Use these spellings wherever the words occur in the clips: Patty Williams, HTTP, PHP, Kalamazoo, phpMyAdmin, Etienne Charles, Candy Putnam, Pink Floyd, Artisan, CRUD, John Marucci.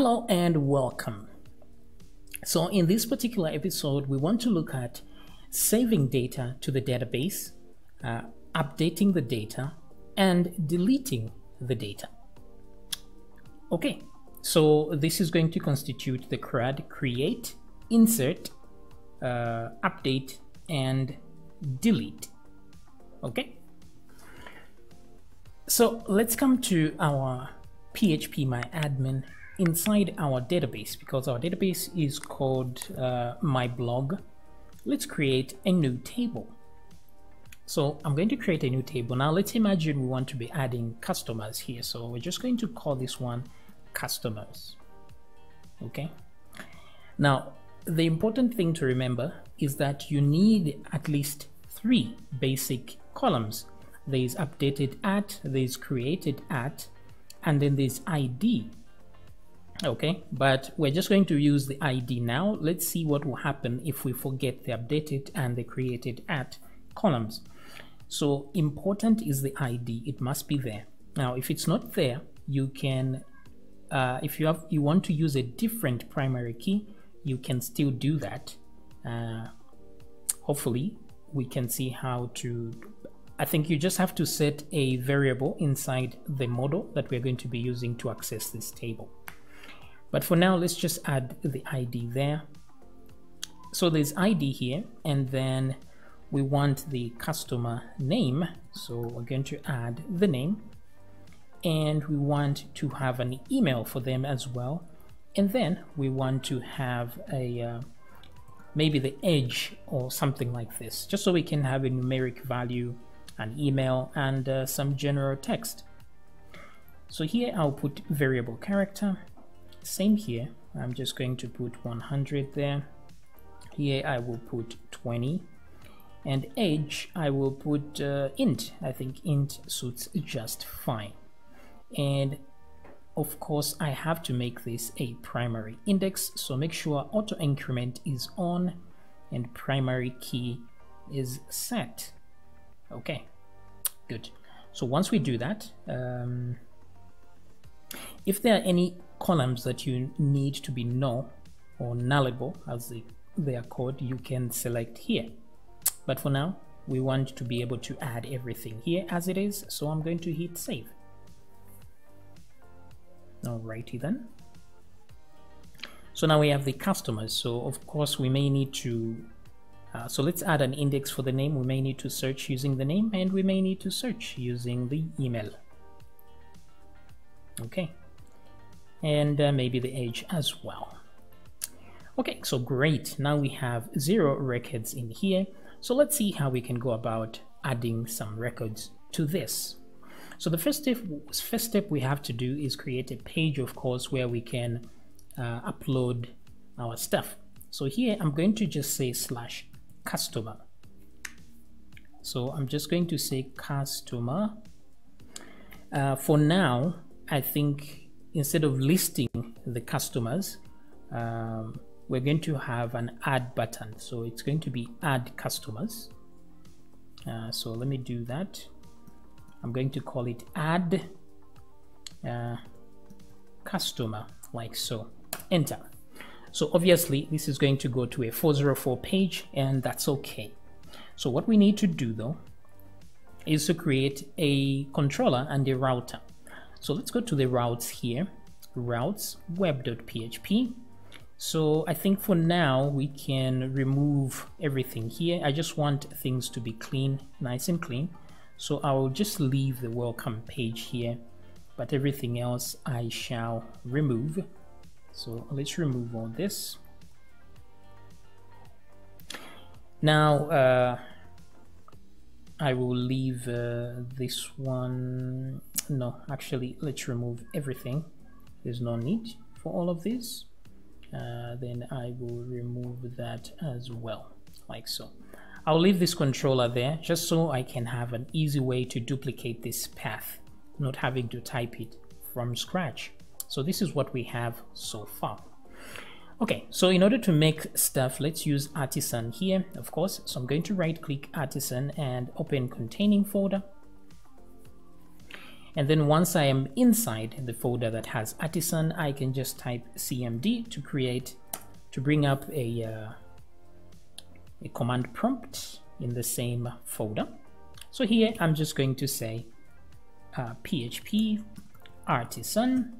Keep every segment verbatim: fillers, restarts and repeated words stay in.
Hello and welcome. So in this particular episode, we want to look at saving data to the database, uh, updating the data, and deleting the data. Okay, so this is going to constitute the C R U D create, insert, uh, update, and delete. Okay, so let's come to our phpMyAdmin inside our database, because our database is called uh, my blog. Let's create a new table. So I'm going to create a new table. Now let's imagine we want to be adding customers here, so we're just going to call this one customers. Okay, now the important thing to remember is that you need at least three basic columns. There is updated at, there is created at, and then there's I D. Okay, but we're just going to use the I D now. Let's see what will happen if we forget the updated and the created at columns. So important is the I D, it must be there. Now if it's not there, you can uh, if you have you want to use a different primary key, you can still do that. Uh, hopefully we can see how to. I think you just have to set a variable inside the model that we're going to be using to access this table. But for now, let's just add the I D there. So there's I D here, and then we want the customer name. So we're going to add the name, and we want to have an email for them as well. And then we want to have a, uh, maybe the edge or something like this, just so we can have a numeric value, an email, and uh, some general text. So here I'll put variable character. Same here, I'm just going to put one hundred there. Here I will put twenty, and age I will put uh, int. I think int suits just fine. And of course I have to make this a primary index, so make sure auto increment is on and primary key is set. Okay, good. So once we do that, um, if there are any columns that you need to be null or nullable, as they, they are called, you can select here. But for now, we want to be able to add everything here as it is, so I'm going to hit save. Alrighty then. So now we have the customers. So of course we may need to, uh, so let's add an index for the name. We may need to search using the name, and we may need to search using the email. Okay. And uh, maybe the age as well. Okay, so great. Now we have zero records in here. So let's see how we can go about adding some records to this. So the first step, first step we have to do is create a page, of course, where we can uh, upload our stuff. So here I'm going to just say slash customer. So I'm just going to say customer. Uh, for now, I think instead of listing the customers, um, we're going to have an add button. So it's going to be add customers. Uh, so let me do that. I'm going to call it add uh, customer, like so. Enter. So obviously this is going to go to a four oh four page, and that's okay. So what we need to do though is to create a controller and a router. So let's go to the routes here, routes web.php. So I think for now we can remove everything here. I just want things to be clean, nice and clean. So I'll just leave the welcome page here, but everything else I shall remove. So let's remove all this. Now, uh, I will leave uh, this one. No, actually, let's remove everything. There's no need for all of this. Uh, then I will remove that as well, like so. I'll leave this controller there just so I can have an easy way to duplicate this path, not having to type it from scratch. So this is what we have so far. Okay, so in order to make stuff, let's use Artisan here, of course. So I'm going to right click Artisan and open containing folder. And then once I am inside the folder that has Artisan, I can just type cmd to create, to bring up a, uh, a command prompt in the same folder. So here I'm just going to say uh, php artisan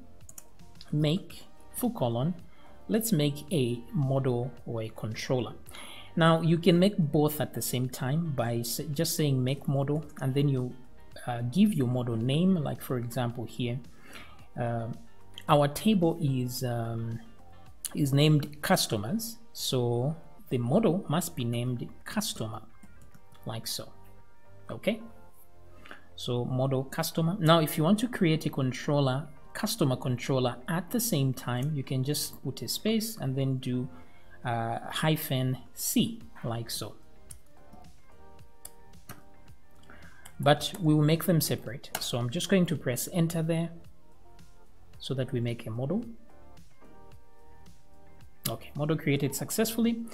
make full colon. Let's make a model or a controller. Now you can make both at the same time by just saying make model, and then you uh, give your model name. Like for example here, uh, our table is um, is named customers, so the model must be named customer, like so. Okay, so model customer. Now if you want to create a controller, customer controller at the same time, you can just put a space and then do uh, hyphen C, like so. But we will make them separate. So I'm just going to press enter there so that we make a model. Okay, model created successfully.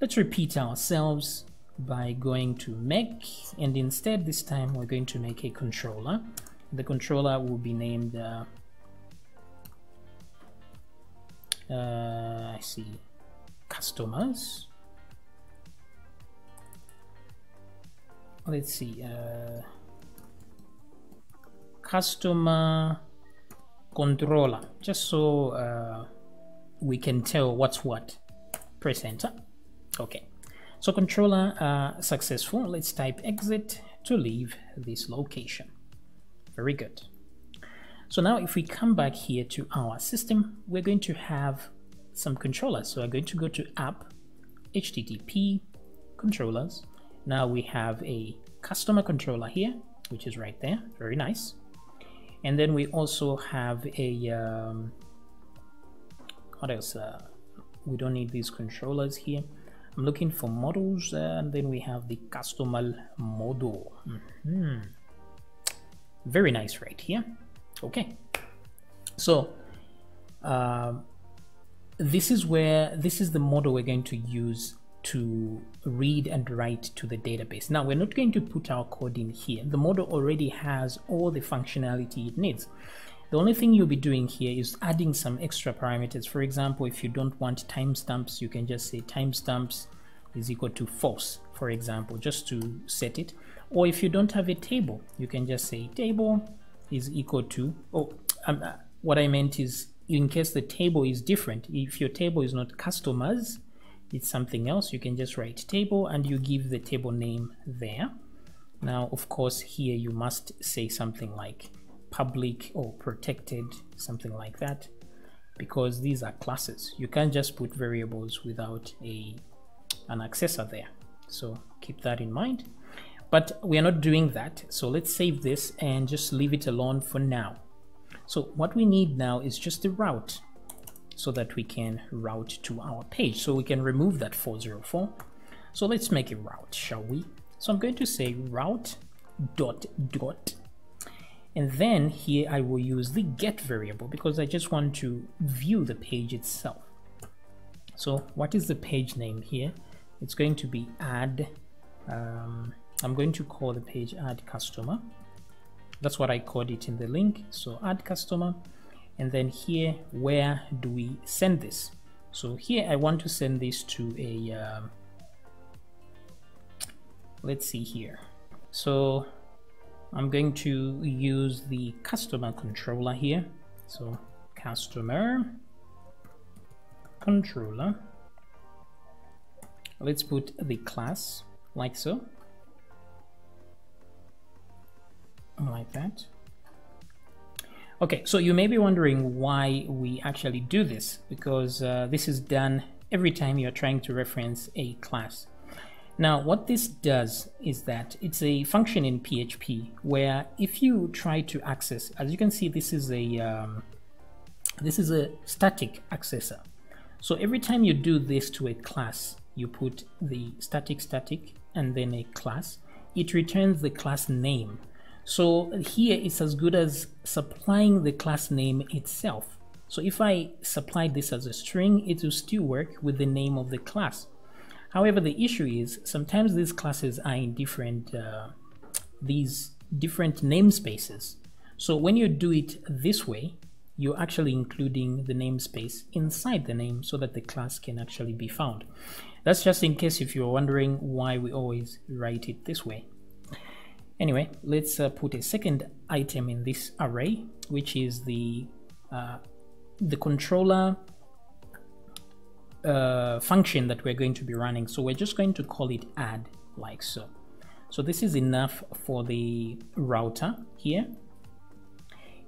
Let's repeat ourselves by going to make, and instead this time we're going to make a controller. The controller will be named uh, Uh, I see customers. Let's see, uh, customer controller, just so uh, we can tell what's what. Press enter. Okay, so controller uh, successful. Let's type exit to leave this location. Very good. So now if we come back here to our system, we're going to have some controllers. So I'm going to go to app, H T T P, controllers. Now we have a customer controller here, which is right there. Very nice. And then we also have a, um, what else? Uh, we don't need these controllers here. I'm looking for models, uh, and then we have the customer model. Mm-hmm. Very nice right here. Okay, so uh, this is where this is the model we're going to use to read and write to the database. Now we're not going to put our code in here. The model already has all the functionality it needs. The only thing you'll be doing here is adding some extra parameters. For example, if you don't want timestamps, you can just say timestamps is equal to false, for example, just to set it. Or if you don't have a table, you can just say table is equal to, oh, um, uh, what I meant is in case the table is different. If your table is not customers, it's something else, you can just write table and you give the table name there. Now, of course, here you must say something like public or protected, something like that, because these are classes. You can't just put variables without a, an accessor there. So keep that in mind. But we are not doing that, so let's save this and just leave it alone for now. So what we need now is just the route, so that we can route to our page. So we can remove that four zero four. So let's make a route, shall we? So I'm going to say route dot dot, and then here I will use the get variable because I just want to view the page itself. So what is the page name here? It's going to be add. Um, I'm going to call the page add customer. That's what I called it in the link. So add customer, and then here, where do we send this? So here I want to send this to a, uh, let's see here. So I'm going to use the customer controller here. So customer controller, let's put the class like so. Like that. Okay, so you may be wondering why we actually do this, because uh, this is done every time you're trying to reference a class. Now what this does is that it's a function in P H P where if you try to access, as you can see, this is a um, this is a static accessor. So every time you do this to a class, you put the static static and then a class, it returns the class name. So here it's as good as supplying the class name itself. So if I supply this as a string, it will still work with the name of the class. However, the issue is sometimes these classes are in different, uh, these different namespaces. So when you do it this way, you're actually including the namespace inside the name so that the class can actually be found. That's just in case if you're wondering why we always write it this way. Anyway, let's uh, put a second item in this array, which is the uh, the controller uh, function that we're going to be running. So we're just going to call it add, like so. So this is enough for the router here.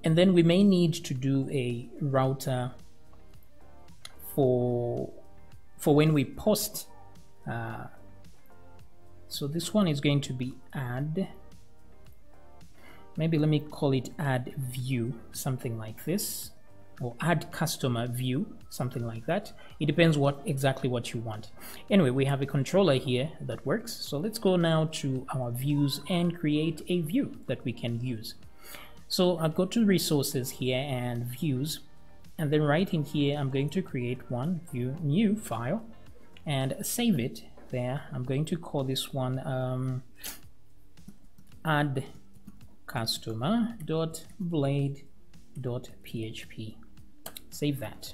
And then we may need to do a router for, for when we post. Uh, so this one is going to be add. Maybe let me call it add view, something like this, or add customer view, something like that. It depends what exactly what you want. Anyway, we have a controller here that works. So let's go now to our views and create a view that we can use. So I'll go to resources here and views, and then right in here, I'm going to create one view new file and save it there. I'm going to call this one um, add customer.blade.php. Save that.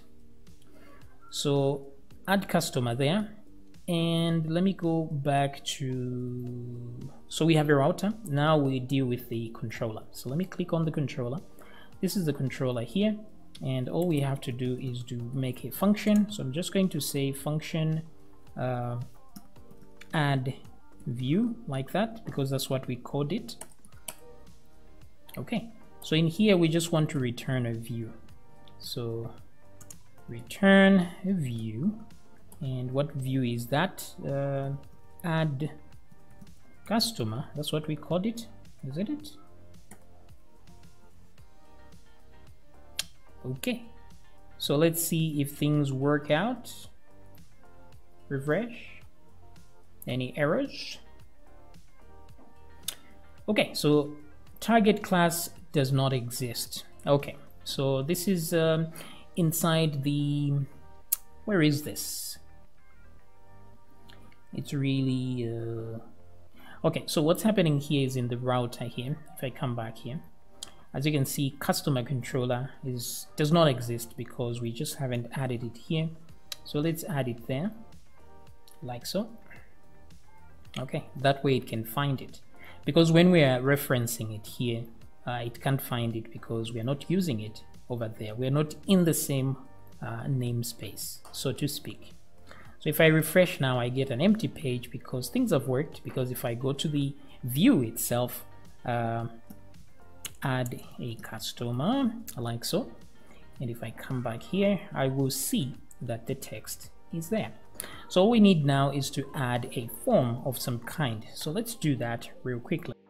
So add customer there. And let me go back to, so we have a router. Now we deal with the controller. So let me click on the controller. This is the controller here. And all we have to do is to make a function. So I'm just going to say function uh, add view, like that, because that's what we called it. Okay. So in here, we just want to return a view. So return a view. And what view is that? Uh, add customer, that's what we called it, isn't it? Okay, so let's see if things work out. Refresh. Any errors? Okay, so target class does not exist. Okay, so this is um, inside the, where is this? It's really uh... okay. So what's happening here is in the router here. If I come back here, as you can see, customer controller is does not exist because we just haven't added it here. So let's add it there, like so. Okay, that way it can find it, because when we are referencing it here, uh, it can't find it because we are not using it over there. We are not in the same uh, namespace, so to speak. So if I refresh now, I get an empty page because things have worked, because if I go to the view itself, uh, add a customer, like so. And if I come back here, I will see that the text is there. So all we need now is to add a form of some kind. So let's do that real quickly.